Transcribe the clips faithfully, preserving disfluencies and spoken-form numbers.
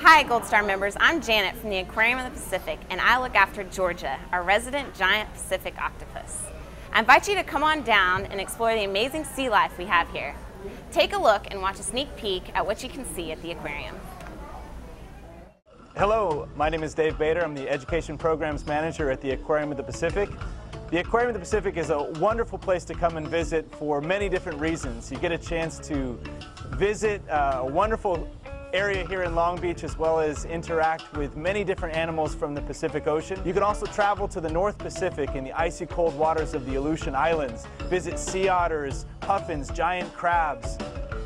Hi Gold Star members, I'm Janet from the Aquarium of the Pacific, and I look after Georgia, our resident giant Pacific octopus. I invite you to come on down and explore the amazing sea life we have here. Take a look and watch a sneak peek at what you can see at the aquarium. Hello, my name is Dave Bader. I'm the Education Programs Manager at the Aquarium of the Pacific. The Aquarium of the Pacific is a wonderful place to come and visit for many different reasons. You get a chance to visit a wonderful area here in Long Beach, as well as interact with many different animals from the Pacific Ocean. You can also travel to the North Pacific in the icy cold waters of the Aleutian Islands, visit sea otters, puffins, giant crabs,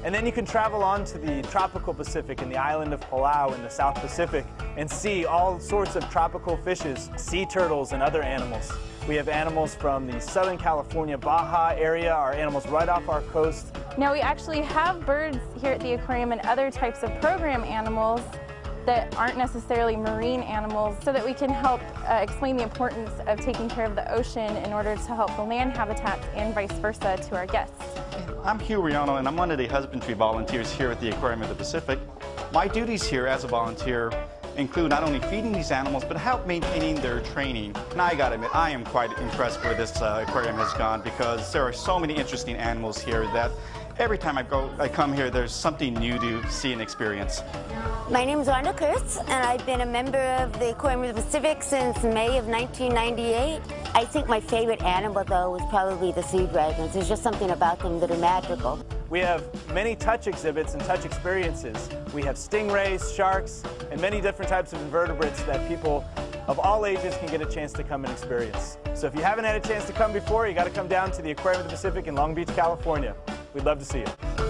and then you can travel on to the tropical Pacific in the island of Palau in the South Pacific and see all sorts of tropical fishes, sea turtles, and other animals. We have animals from the Southern California Baja area, our animals right off our coast. Now we actually have birds here at the aquarium and other types of program animals that aren't necessarily marine animals, so that we can help uh, explain the importance of taking care of the ocean in order to help the land habitats and vice versa to our guests. I'm Hugh Riano, and I'm one of the husbandry volunteers here at the Aquarium of the Pacific. My duties here as a volunteer include not only feeding these animals, but help maintaining their training. And I gotta admit, I am quite impressed where this uh, aquarium has gone, because there are so many interesting animals here that every time I go, I come here, there's something new to see and experience. My name is Wanda Curtis, and I've been a member of the Aquarium of the Pacific since May of nineteen ninety-eight. I think my favorite animal, though, was probably the sea dragons. There's just something about them that are magical. We have many touch exhibits and touch experiences. We have stingrays, sharks, and many different types of invertebrates that people of all ages can get a chance to come and experience. So if you haven't had a chance to come before, you got to come down to the Aquarium of the Pacific in Long Beach, California. We'd love to see you.